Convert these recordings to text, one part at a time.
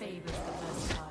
favors the versatile.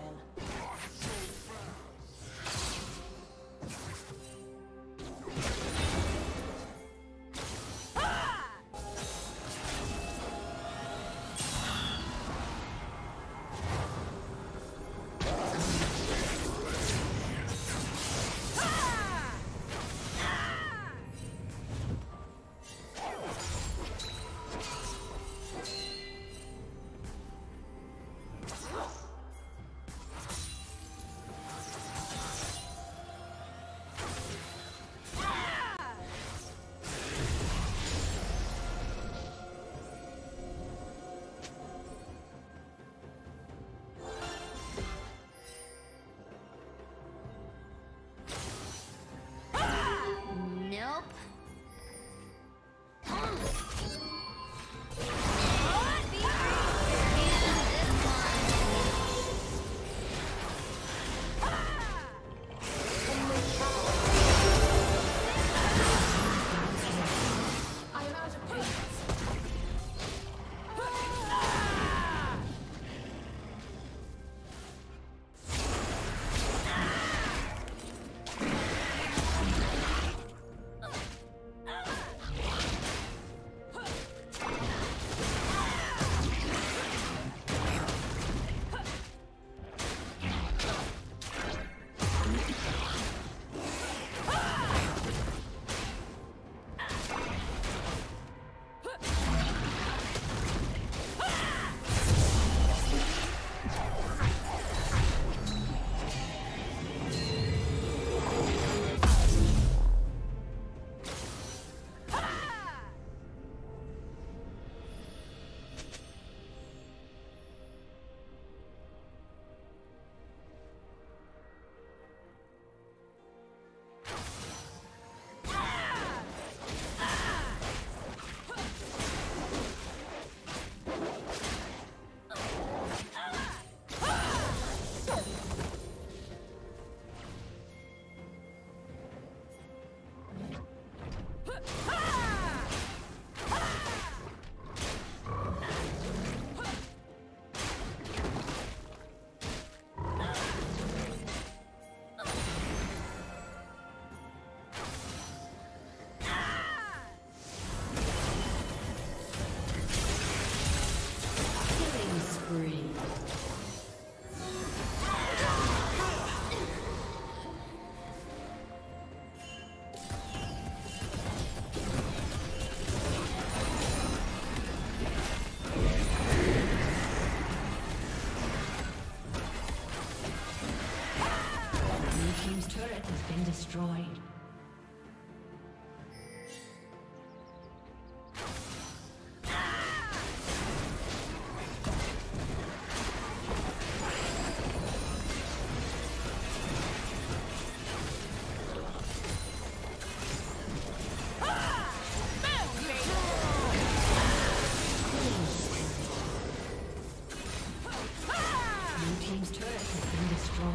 Destroyed.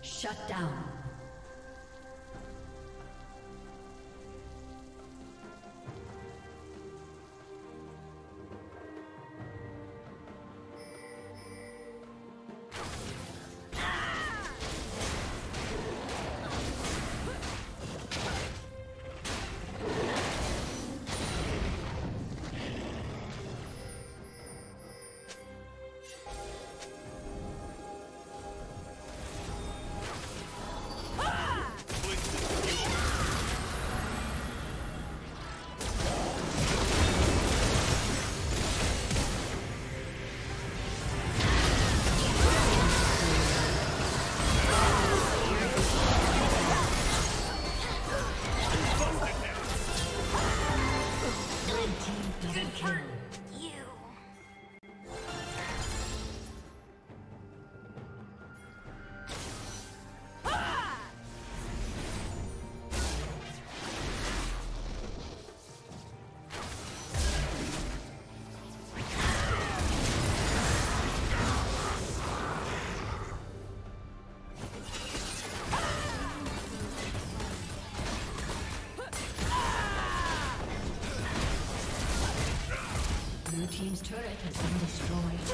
Shut down. team's turret has been destroyed.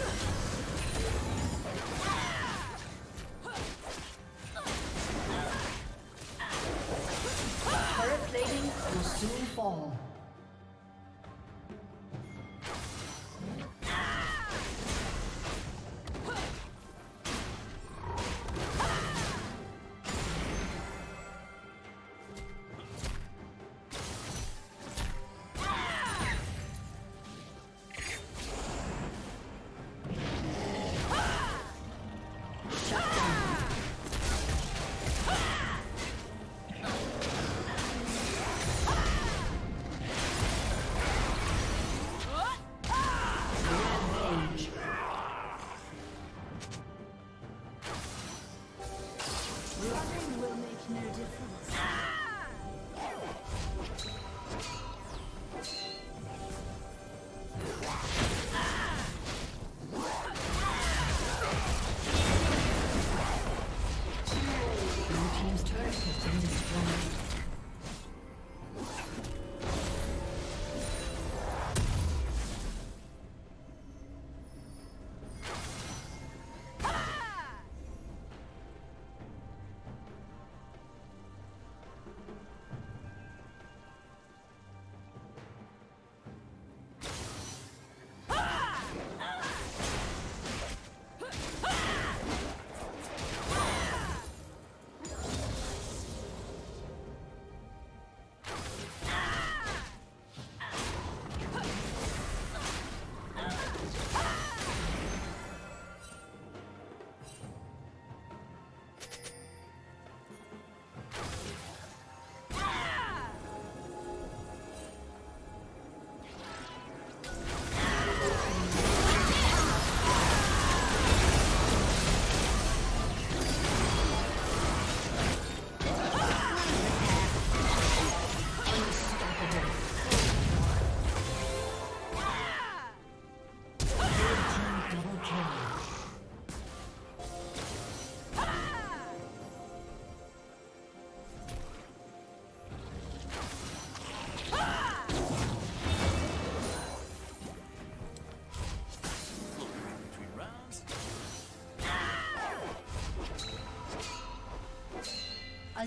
Turret plating will soon fall. A